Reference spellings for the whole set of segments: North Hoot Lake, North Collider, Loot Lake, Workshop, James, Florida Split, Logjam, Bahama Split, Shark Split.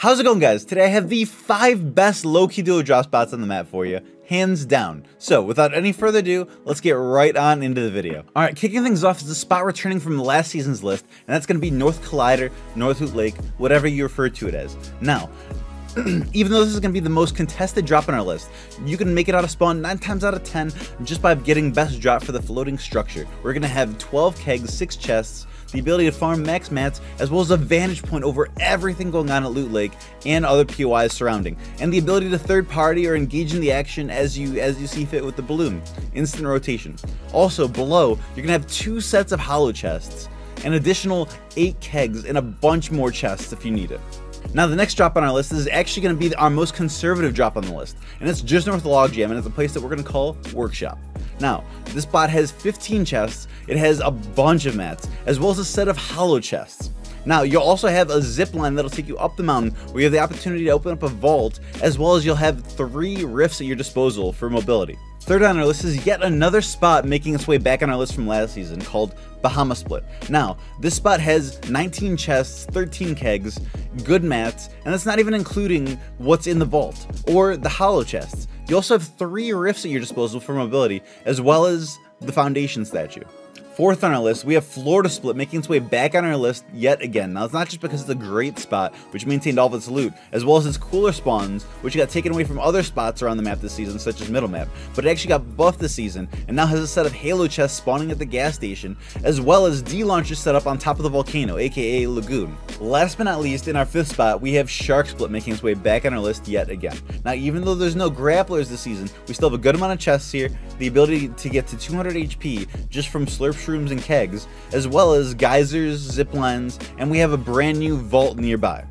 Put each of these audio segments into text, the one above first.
How's it going, guys? Today I have the 5 best low-key duo drop spots on the map for you, hands down. So without any further ado, let's get right on into the video. Alright, kicking things off is the spot returning from the last season's list, and that's going to be North Collider, North Hoot Lake, whatever you refer to it as. Now, even though this is going to be the most contested drop on our list, you can make it out of spawn 9 times out of 10 just by getting best drop for the floating structure. We're going to have 12 kegs, 6 chests, the ability to farm max mats, as well as a vantage point over everything going on at Loot Lake and other POIs surrounding, and the ability to third party or engage in the action as you see fit with the balloon. Instant rotation. Also below, you're going to have 2 sets of hollow chests, an additional 8 kegs, and a bunch more chests if you need it. Now the next drop on our list is actually going to be our most conservative drop on the list, and it's just north of Logjam, and it's a place that we're going to call Workshop. Now, this spot has 15 chests, it has a bunch of mats, as well as a set of hollow chests. Now, you'll also have a zip line that'll take you up the mountain, where you have the opportunity to open up a vault, as well as you'll have 3 rifts at your disposal for mobility. Third on our list is yet another spot making its way back on our list from last season, called Bahama Split. Now, this spot has 19 chests, 13 kegs, good mats, and that's not even including what's in the vault, or the hollow chests. You also have 3 rifts at your disposal for mobility, as well as the foundation statue. Fourth on our list, we have Florida Split making its way back on our list yet again. Now, it's not just because it's a great spot, which maintained all of its loot, as well as its cooler spawns, which got taken away from other spots around the map this season, such as middle map, but it actually got buffed this season, and now has a set of halo chests spawning at the gas station, as well as D-launchers set up on top of the volcano, aka Lagoon. Last but not least, in our 5th spot, we have Shark Split making its way back on our list yet again. Now, even though there's no grapplers this season, we still have a good amount of chests here, the ability to get to 200 HP just from slurp shrooms and kegs, as well as geysers, zip lines, and we have a brand new vault nearby.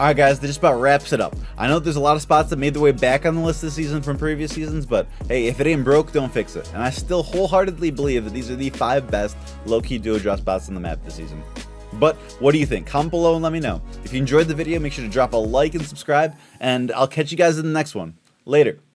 Alright guys, that just about wraps it up. I know there's a lot of spots that made their way back on the list this season from previous seasons, but hey, if it ain't broke, don't fix it. And I still wholeheartedly believe that these are the 5 best low-key duo drop spots on the map this season. But what do you think? Comment below and let me know. If you enjoyed the video, make sure to drop a like and subscribe, and I'll catch you guys in the next one. Later.